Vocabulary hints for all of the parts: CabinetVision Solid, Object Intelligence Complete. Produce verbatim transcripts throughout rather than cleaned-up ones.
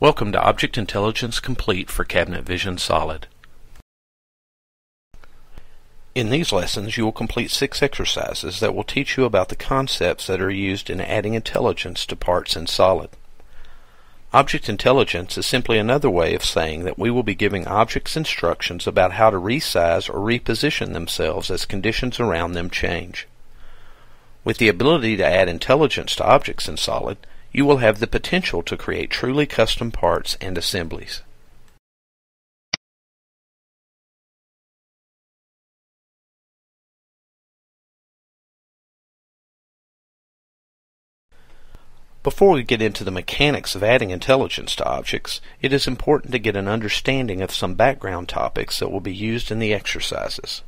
Welcome to Object Intelligence Complete for CabinetVision Solid. In these lessons you will complete six exercises that will teach you about the concepts that are used in adding intelligence to parts in Solid. Object intelligence is simply another way of saying that we will be giving objects instructions about how to resize or reposition themselves as conditions around them change. With the ability to add intelligence to objects in Solid, you will have the potential to create truly custom parts and assemblies. Before we get into the mechanics of adding intelligence to objects, it is important to get an understanding of some background topics that will be used in the exercises.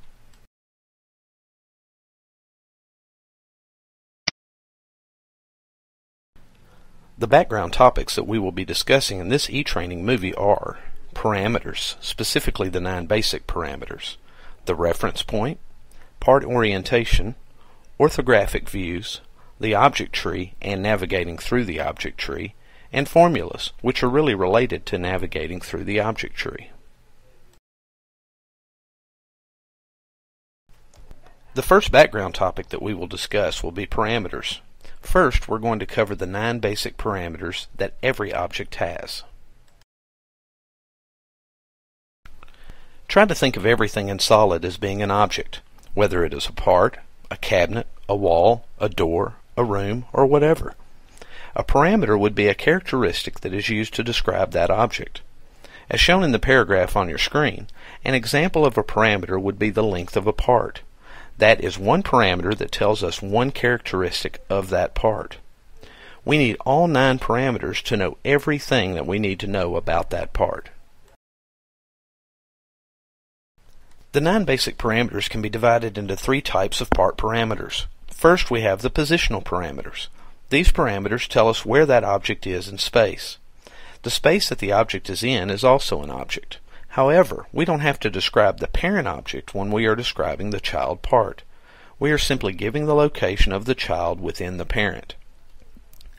The background topics that we will be discussing in this e-training movie are parameters, specifically the nine basic parameters, the reference point, part orientation, orthographic views, the object tree and navigating through the object tree, and formulas, which are really related to navigating through the object tree. The first background topic that we will discuss will be parameters. First, we're going to cover the nine basic parameters that every object has. Try to think of everything in Solid as being an object, whether it is a part, a cabinet, a wall, a door, a room, or whatever. A parameter would be a characteristic that is used to describe that object. As shown in the paragraph on your screen, an example of a parameter would be the length of a part. That is one parameter that tells us one characteristic of that part. We need all nine parameters to know everything that we need to know about that part. The nine basic parameters can be divided into three types of part parameters. First, we have the positional parameters. These parameters tell us where that object is in space. The space that the object is in is also an object. However, we don't have to describe the parent object when we are describing the child part. We are simply giving the location of the child within the parent.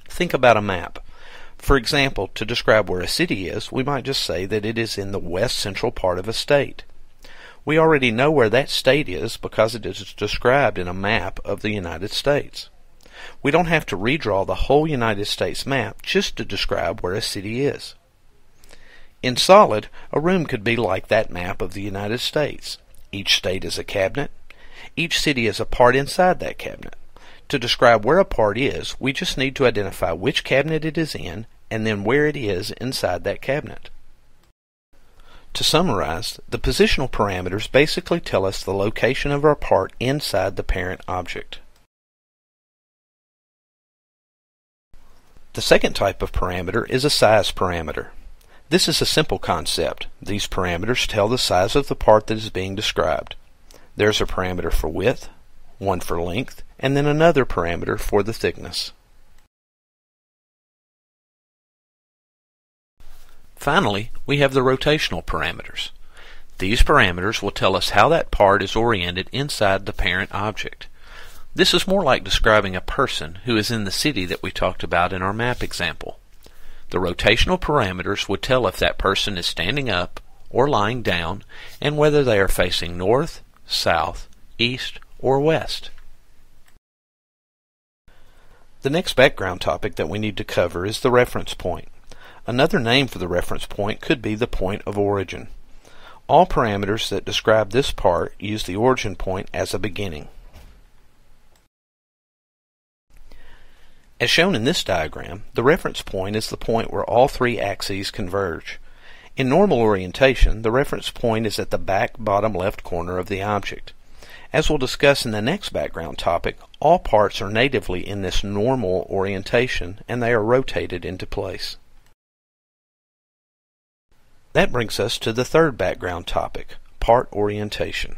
Think about a map. For example, to describe where a city is, we might just say that it is in the west central part of a state. We already know where that state is because it is described in a map of the United States. We don't have to redraw the whole United States map just to describe where a city is. In Solid, a room could be like that map of the United States. Each state is a cabinet. Each city is a part inside that cabinet. To describe where a part is, we just need to identify which cabinet it is in and then where it is inside that cabinet. To summarize, the positional parameters basically tell us the location of our part inside the parent object. The second type of parameter is a size parameter. This is a simple concept. These parameters tell the size of the part that is being described. There's a parameter for width, one for length, and then another parameter for the thickness. Finally, we have the rotational parameters. These parameters will tell us how that part is oriented inside the parent object. This is more like describing a person who is in the city that we talked about in our map example. The rotational parameters would tell if that person is standing up or lying down and whether they are facing north, south, east, or west. The next background topic that we need to cover is the reference point. Another name for the reference point could be the point of origin. All parameters that describe this part use the origin point as a beginning. As shown in this diagram, the reference point is the point where all three axes converge. In normal orientation, the reference point is at the back bottom left corner of the object. As we'll discuss in the next background topic, all parts are natively in this normal orientation and they are rotated into place. That brings us to the third background topic, part orientation.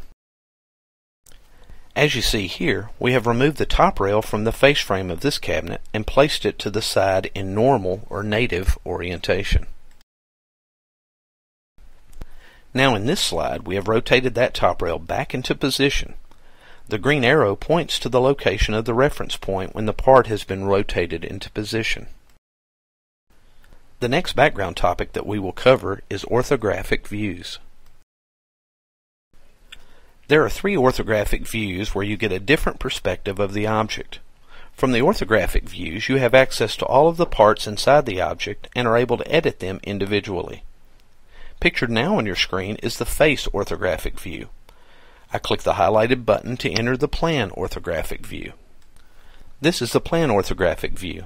As you see here, we have removed the top rail from the face frame of this cabinet and placed it to the side in normal or native orientation. Now in this slide, we have rotated that top rail back into position. The green arrow points to the location of the reference point when the part has been rotated into position. The next background topic that we will cover is orthographic views. There are three orthographic views where you get a different perspective of the object. From the orthographic views, you have access to all of the parts inside the object and are able to edit them individually. Pictured now on your screen is the face orthographic view. I click the highlighted button to enter the plan orthographic view. This is the plan orthographic view.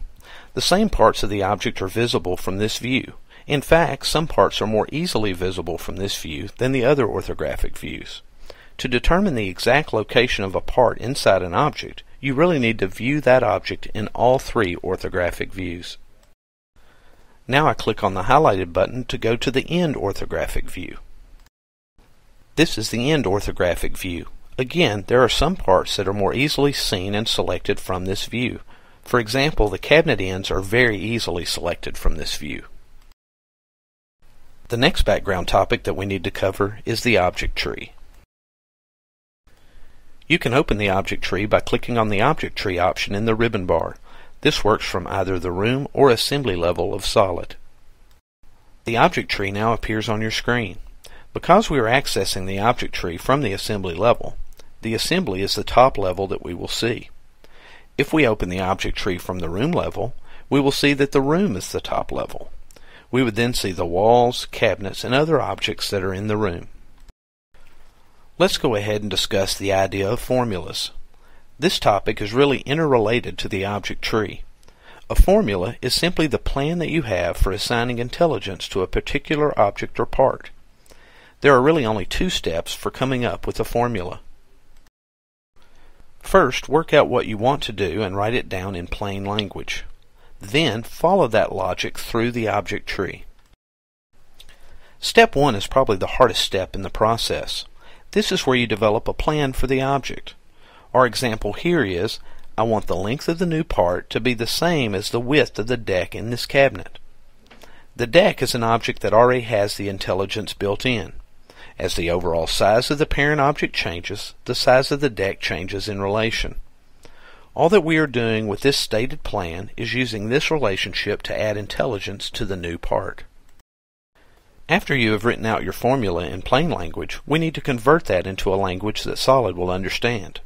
The same parts of the object are visible from this view. In fact, some parts are more easily visible from this view than the other orthographic views. To determine the exact location of a part inside an object, you really need to view that object in all three orthographic views. Now I click on the highlighted button to go to the end orthographic view. This is the end orthographic view. Again, there are some parts that are more easily seen and selected from this view. For example, the cabinet ends are very easily selected from this view. The next background topic that we need to cover is the object tree. You can open the object tree by clicking on the object tree option in the ribbon bar. This works from either the room or assembly level of Solid. The object tree now appears on your screen. Because we are accessing the object tree from the assembly level, the assembly is the top level that we will see. If we open the object tree from the room level, we will see that the room is the top level. We would then see the walls, cabinets, and other objects that are in the room. Let's go ahead and discuss the idea of formulas. This topic is really interrelated to the object tree. A formula is simply the plan that you have for assigning intelligence to a particular object or part. There are really only two steps for coming up with a formula. First, work out what you want to do and write it down in plain language. Then, follow that logic through the object tree. Step one is probably the hardest step in the process. This is where you develop a plan for the object. Our example here is, I want the length of the new part to be the same as the width of the deck in this cabinet. The deck is an object that already has the intelligence built in. As the overall size of the parent object changes, the size of the deck changes in relation. All that we are doing with this stated plan is using this relationship to add intelligence to the new part. After you have written out your formula in plain language, we need to convert that into a language that Solid will understand.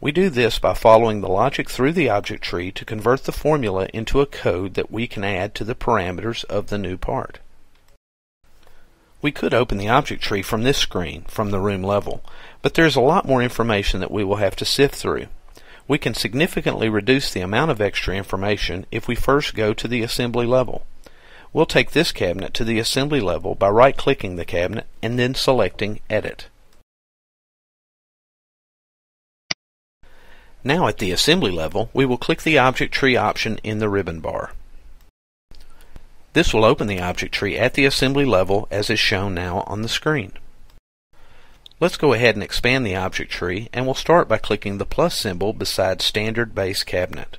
We do this by following the logic through the object tree to convert the formula into a code that we can add to the parameters of the new part. We could open the object tree from this screen, from the room level, but there is a lot more information that we will have to sift through. We can significantly reduce the amount of extra information if we first go to the assembly level. We'll take this cabinet to the assembly level by right-clicking the cabinet and then selecting Edit. Now at the assembly level, we will click the object tree option in the ribbon bar. This will open the object tree at the assembly level as is shown now on the screen. Let's go ahead and expand the object tree, and we'll start by clicking the plus symbol beside Standard Base Cabinet.